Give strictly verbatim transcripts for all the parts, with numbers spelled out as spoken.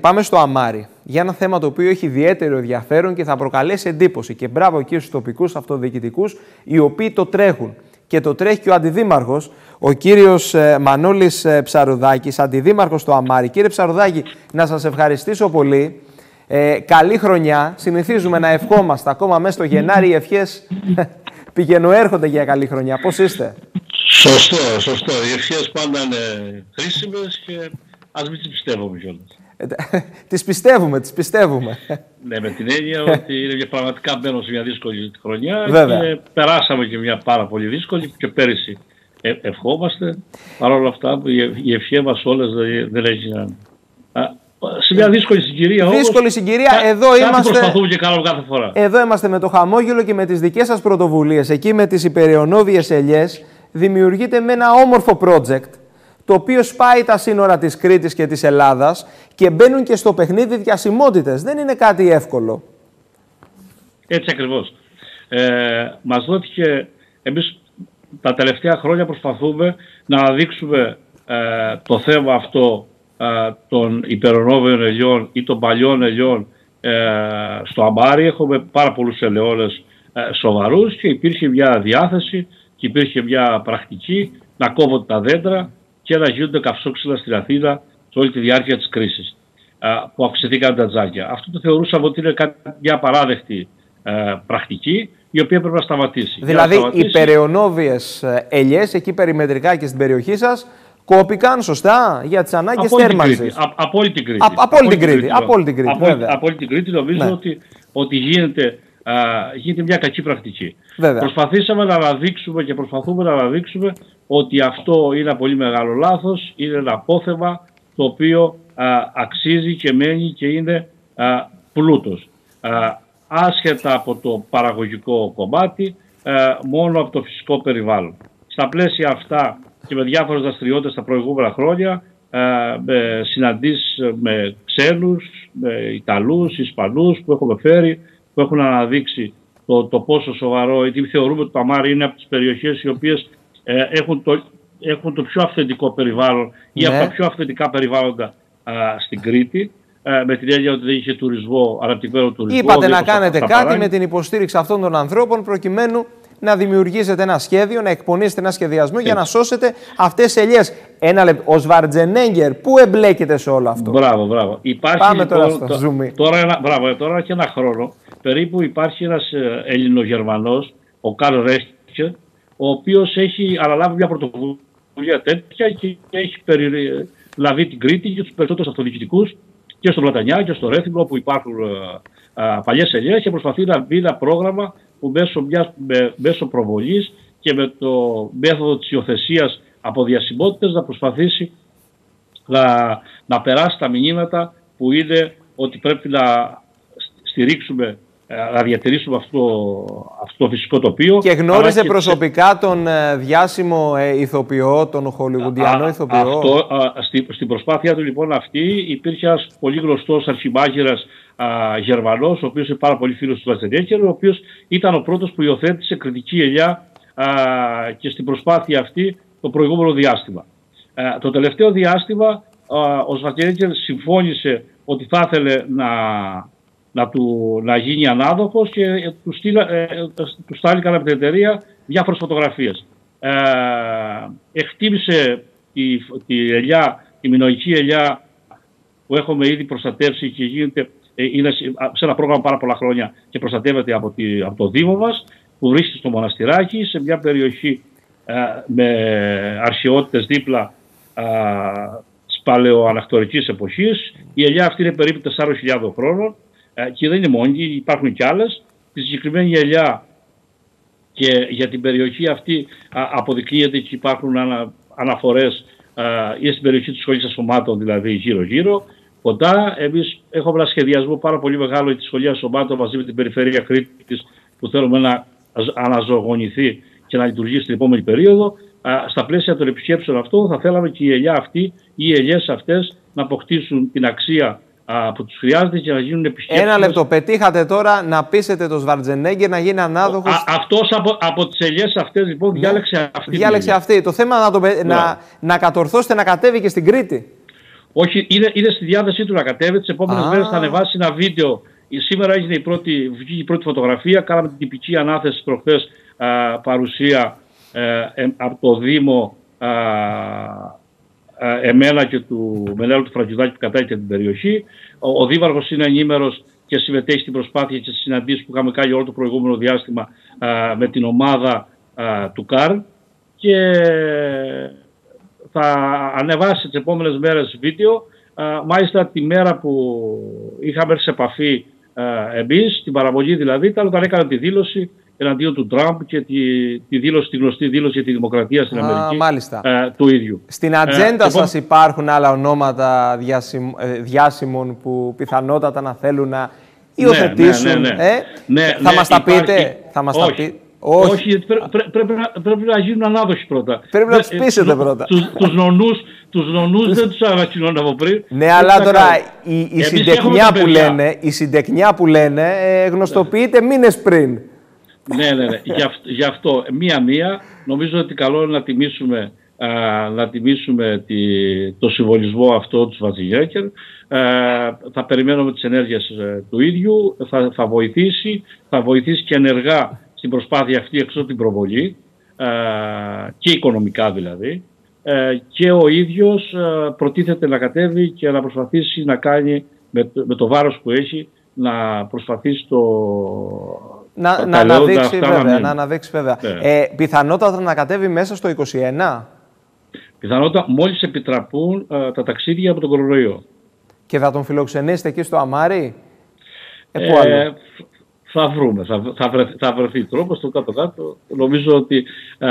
Πάμε στο Αμάρι για ένα θέμα το οποίο έχει ιδιαίτερο ενδιαφέρον και θα προκαλέσει εντύπωση. Και μπράβο εκεί στους τοπικούς αυτοδιοικητικούς, οι οποίοι το τρέχουν. Και το τρέχει και ο αντιδήμαρχος, ο κύριος Μανώλης Ψαρουδάκης, αντιδήμαρχος στο Αμάρι. Κύριε Ψαρουδάκη, να σας ευχαριστήσω πολύ. Ε, καλή χρονιά. Συνηθίζουμε να ευχόμαστε ακόμα μέσα στο Γενάρη. Οι ευχές πηγαινοέρχονται για καλή χρονιά. Πώς είστε? Σωστό, σωστό. Οι ευχές πάντα είναι χρήσιμες και ας μην τις πιστεύουμε κιόλας. Τις πιστεύουμε, τις πιστεύουμε. Ναι, με την έννοια ότι είναι πραγματικά μπαίνω σε μια δύσκολη χρονιά. Βέβαια. Και περάσαμε και μια πάρα πολύ δύσκολη και πέρυσι ε, ευχόμαστε. Παρ' όλα αυτά η ευχή μας όλες δεν, δεν έχει να... Σε μια δύσκολη συγκυρία όμως. Δύσκολη συγκυρία, κα, εδώ κάτι είμαστε. Προσπαθούμε και κάνουμε κάθε φορά. Εδώ είμαστε με το χαμόγελο και με τις δικές σας πρωτοβουλίες. Εκεί με τις υπεραιωνόβιες ελιές δημιουργείται με ένα όμορφο project, το οποίο σπάει τα σύνορα της Κρήτης και της Ελλάδας και μπαίνουν και στο παιχνίδι διασημότητες. Δεν είναι κάτι εύκολο. Έτσι ακριβώς. Ε, μας δόθηκε, εμείς τα τελευταία χρόνια προσπαθούμε να αναδείξουμε ε, το θέμα αυτό ε, των υπερονόβιων ελιών ή των παλιών ελιών ε, στο Αμάρι. Έχουμε πάρα πολλούς ελαιώνες ε, σοβαρούς και υπήρχε μια διάθεση και υπήρχε μια πρακτική να κόβονται τα δέντρα και να γίνονται καυσόξυλα στην Αθήνα σε όλη τη διάρκεια της κρίσης, που αυξηθήκαν τα τζάκια. Αυτό το θεωρούσαμε ότι είναι μια παράδεκτη ε, πρακτική, η οποία πρέπει να σταματήσει. Δηλαδή, να σταματήσει... οι περαιωνόβιες ελιές, εκεί περιμετρικά και στην περιοχή σας, κόπηκαν σωστά για τις ανάγκες θέρμανσης. Από όλη την Κρήτη. Από όλη την Κρήτη. Από όλη την Κρήτη, από όλη την Κρήτη νομίζω ναι. ότι, ότι γίνεται, α, γίνεται μια κακή πρακτική. Βέβαια. Προσπαθήσαμε να αναδείξουμε και προσπαθούμε να αναδείξουμε ότι αυτό είναι ένα πολύ μεγάλο λάθος, είναι ένα απόθεμα το οποίο α, αξίζει και μένει και είναι α, πλούτος. Α, άσχετα από το παραγωγικό κομμάτι, α, μόνο από το φυσικό περιβάλλον. Στα πλαίσια αυτά και με διάφορες δραστηριότητες τα προηγούμενα χρόνια, α, με συναντήσεις με ξένους, με Ιταλούς, Ισπανούς που έχουμε φέρει, που έχουν αναδείξει το, το πόσο σοβαρό, γιατί θεωρούμε ότι το Αμάρι είναι από τις περιοχές οι οποίες Ε, έχουν, το, έχουν το πιο αυθεντικό περιβάλλον ή ναι. από τα πιο αυθεντικά περιβάλλοντα α, στην Κρήτη, α, με την έννοια ότι δεν είχε τουρισμό, αναπτυγμένο τουρισμό. Είπατε να κάνετε τα, κάτι τα με την υποστήριξη αυτών των ανθρώπων προκειμένου να δημιουργήσετε ένα σχέδιο, να εκπονήσετε ένα σχεδιασμό Έτσι. για να σώσετε αυτές τις ελιές. Ένα λεπτό. Ο Σβαρτσενέγκερ, πού εμπλέκεται σε όλο αυτό? Μπράβο, μπράβο. Υπάρχει, Πάμε τώρα λοιπόν, στο zoom. Τώρα, ένα, μπράβο, τώρα και ένα χρόνο περίπου υπάρχει ένας Ελληνογερμανός, ο Καλ Ρέστιτσερ, ο οποίος έχει αναλάβει μια πρωτοβουλία τέτοια και έχει περιλαβεί την Κρήτη και τους περισσότερους αυτοδιοικητικούς και στο Πλατανιά και στο Ρέθυμνο όπου υπάρχουν α, παλιές ελιές και προσπαθεί να μπει ένα πρόγραμμα που μέσω, μιας, με, μέσω προβολής και με το μέθοδο της υιοθεσίας από διασημότητες να προσπαθήσει να, να περάσει τα μηνύματα που είναι ότι πρέπει να στηρίξουμε, να διατηρήσουμε αυτό, αυτό το φυσικό τοπίο. Και γνώριζε και... προσωπικά τον ε, διάσημο ε, ηθοποιό, τον χολιγουντιανό ηθοποιό. Αυτό, α, στη, στην προσπάθεια του λοιπόν αυτή υπήρχε ένας πολύ γνωστός αρχιμάγειρας Γερμανός, ο οποίος είναι πάρα πολύ φίλος του Σβαρτσενέγκερ, ο οποίος ήταν ο πρώτος που υιοθέτησε κρητική ελιά α, και στην προσπάθεια αυτή το προηγούμενο διάστημα. Α, το τελευταίο διάστημα α, ο Σβαρτσενέγκερ συμφώνησε ότι θα ήθελε να... Να, του, να γίνει ανάδοχος και του, στείλα, ε, του στάληκαν από την εταιρεία διάφορες φωτογραφίες. Ε, εκτίμησε τη, τη ελιά, τη μινοϊκή ελιά που έχουμε ήδη προστατεύσει και γίνεται, ε, είναι σε ένα πρόγραμμα πάρα πολλά χρόνια και προστατεύεται από, τη, από το Δήμο μας, που βρίσκεται στο Μοναστηράκι, σε μια περιοχή ε, με αρχαιότητες δίπλα ε, της παλαιοανακτορικής εποχής. Η ελιά αυτή είναι περίπου τεσσάρων χιλιάδων χρόνων. Και δεν είναι μόνοι, υπάρχουν κι άλλες. Τη συγκεκριμένη ελιά και για την περιοχή αυτή αποδεικνύεται και υπάρχουν ανα, αναφορές ή στην περιοχή της σχολής ασωμάτων, δηλαδή γύρω-γύρω. Κοντά, εμείς έχουμε ένα σχεδιασμό πάρα πολύ μεγάλο της σχολής ασωμάτων μαζί με την περιφέρεια Κρήτης που θέλουμε να αναζωογονηθεί και να λειτουργήσει στην επόμενη περίοδο. Στα πλαίσια των επισκέψεων αυτών θα θέλαμε και η ελιά αυτή ή οι ελιές αυτές να αποκτήσουν την αξία που τους χρειάζεται και να γίνουν επισκέπτες. Ένα λεπτό. Πετύχατε τώρα να πείσετε τον Σβαρτσενέγκερ να γίνει ανάδοχος. Α, αυτός από, από τις ελιές αυτές λοιπόν ναι. διάλεξε αυτή. Διάλεξε αυτή. Το θέμα να, το, ναι. να, να κατορθώσετε να κατέβει και στην Κρήτη. Όχι, είναι, είναι στη διάθεσή του να κατέβει. Τις επόμενες μέρες θα ανεβάσει ένα βίντεο. Σήμερα έγινε η πρώτη, η πρώτη φωτογραφία. Κάναμε την τυπική ανάθεση προχθές, α, παρουσία ε, ε, από το Δήμο, α, α, εμένα και του Μενέλου του Φραγκιδάκη που κατάγεται την περιοχή. Ο, ο Δήμαρχος είναι ενήμερος και συμμετέχει στην προσπάθεια και στις συναντήσεις που είχαμε κάνει όλο το προηγούμενο διάστημα α, με την ομάδα α, του ΚΑΡ. Και θα ανεβάσει τις επόμενες μέρες βίντεο. Α, μάλιστα τη μέρα που είχαμε έρθει σε επαφή α, εμείς, την παραμονή δηλαδή, ήταν όταν έκανα τη δήλωση εναντίον του Τραμπ και τη, τη, δήλωση, τη γνωστή δήλωση για τη δημοκρατία στην Αμερική. Μάλιστα. Ε, του ίδιου. Στην ατζέντα ε, σας επό... υπάρχουν άλλα ονόματα διάσημ, ε, διάσημων που πιθανότατα να θέλουν να υιοθετήσουν. Ναι, ναι, ναι, ναι. Ε? Ναι, θα ναι, μας τα υπάρχει... πείτε. Θα μας τα πείτε. Όχι, Όχι γιατί πρέ, πρέ, πρέπει, να, πρέπει να γίνουν ανάδοχοι πρώτα. Πρέπει να τους πείσετε πρώτα. Τους, τους νονούς, τους νονούς δεν τους ανακοινώνω από πριν. Ναι, αλλά τώρα η, η, συντεκνιά που λένε, η συντεκνιά που λένε ε, γνωστοποιείται μήνες πριν. Ναι, ναι, ναι. Γι' αυτό, γι' αυτό μία-μία νομίζω ότι καλό είναι να τιμήσουμε, α, να τιμήσουμε τη, το συμβολισμό αυτό του Σβαρτσενέγκερ. Θα περιμένουμε τις ενέργειες ε, του ίδιου. Θα, θα βοηθήσει, θα βοηθήσει και ενεργά στην προσπάθεια αυτή εξ' την προβολή, α, και οικονομικά δηλαδή. Ε, και ο ίδιος α, προτίθεται να κατέβει και να προσπαθήσει να κάνει με, με το βάρος που έχει, να προσπαθήσει το... Να, να, αναδείξει, βέβαια, να, να αναδείξει βέβαια. Ναι. Ε, πιθανότατα να κατέβει μέσα στο είκοσι ένα. Πιθανότατα μόλις επιτραπούν ε, τα ταξίδια από τον κορονοϊό. Και θα τον φιλοξενήσετε εκεί στο Αμάρι. Ε, πού άλλο. Ε, θα βρούμε. Θα, θα, βρεθεί, θα βρεθεί τρόπος στο κάτω-κάτω. Νομίζω ότι ε,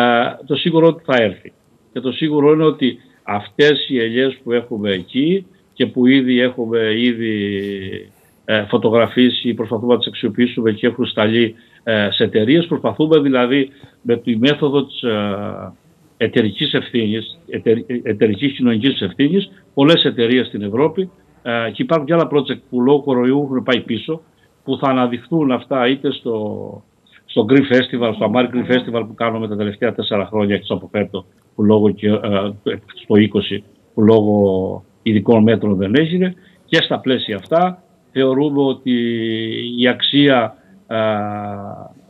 το σίγουρο ότι θα έρθει. Και το σίγουρο είναι ότι αυτές οι ελιές που έχουμε εκεί και που ήδη έχουμε ήδη... φωτογραφίσει, προσπαθούμε να τις αξιοποιήσουμε και έχουν σταλεί σε εταιρείες. Προσπαθούμε δηλαδή με τη μέθοδο της εταιρικής ευθύνης, εταιρικής κοινωνικής ευθύνης, πολλές εταιρείες στην Ευρώπη, και υπάρχουν και άλλα project που λόγω κοροϊού έχουν πάει πίσω, που θα αναδειχθούν αυτά είτε στο, στο Green Festival, στο Amari Green Festival που κάνουμε τα τελευταία τέσσερα χρόνια και αποφέρτω, που λόγω και, στο είκοσι που λόγω ειδικών μέτρων δεν έγινε, και στα πλαίσια αυτά θεωρούμε ότι η αξία α,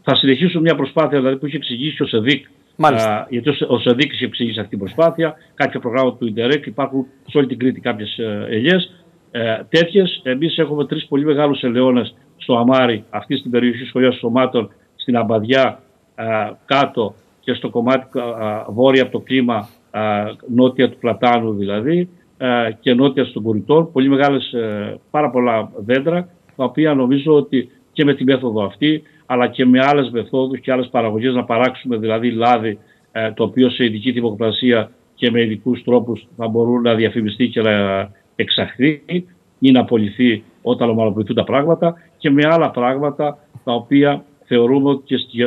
θα συνεχίσουμε μια προσπάθεια δηλαδή, που είχε εξηγήσει ο Σεδίκ. Α, γιατί ο Σεδίκης είχε εξηγήσει αυτή την προσπάθεια. Κάποια προγράμματα του Ιντερέκ υπάρχουν σε όλη την Κρήτη, κάποιες ελιές. Ε, τέτοιες, εμείς έχουμε τρεις πολύ μεγάλους ελαιώνες στο Αμάρι, αυτή στην περιοχή σχολιάς σωμάτων, στην Αμβαδιά α, κάτω και στο κομμάτι α, βόρεια από το κλίμα, α, νότια του Πλατάνου δηλαδή, και νότια στον Κουριτόρ, πολύ μεγάλες, πάρα πολλά δέντρα, τα οποία νομίζω ότι και με τη μέθοδο αυτή, αλλά και με άλλες μεθόδους και άλλες παραγωγές, να παράξουμε δηλαδή λάδι, το οποίο σε ειδική θερμοκρασία και με ειδικούς τρόπους θα μπορούν να διαφημιστεί και να εξαχθεί ή να απολυθεί όταν ομαλοποιηθούν τα πράγματα, και με άλλα πράγματα τα οποία θεωρούμε ότι και, στη,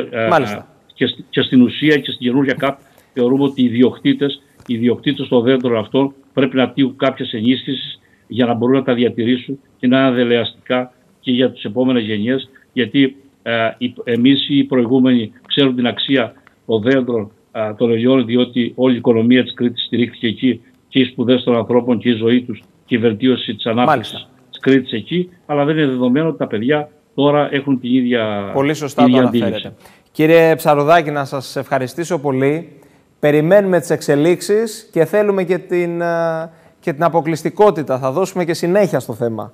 και, στη, και στην ουσία και στην καινούργια ΚΑΠ θεωρούμε ότι οι ιδιοκτήτες, οι ιδιοκτήτες των δέντρων αυτών πρέπει να τύχουν κάποιες ενίσχυσεις για να μπορούν να τα διατηρήσουν και να είναι δελεαστικά και για τις επόμενες γενιές. Γιατί ε, εμείς οι προηγούμενοι ξέρουν την αξία των δέντρων, ε, των ελιών, διότι όλη η οικονομία της Κρήτης στηρίχθηκε εκεί και οι σπουδές των ανθρώπων και η ζωή τους και η βελτίωση της ανάπτυξης της Κρήτης εκεί. Αλλά δεν είναι δεδομένο ότι τα παιδιά τώρα έχουν την ίδια, πολύ σωστά την ίδια το αντίληψη. Κύριε Ψαρουδάκη, να σας ευχαριστήσω πολύ. Περιμένουμε τις εξελίξεις και θέλουμε και την, και την αποκλειστικότητα. Θα δώσουμε και συνέχεια στο θέμα.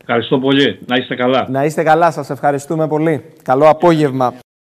Ευχαριστώ πολύ. Να είστε καλά. Να είστε καλά. Σας ευχαριστούμε πολύ. Καλό απόγευμα.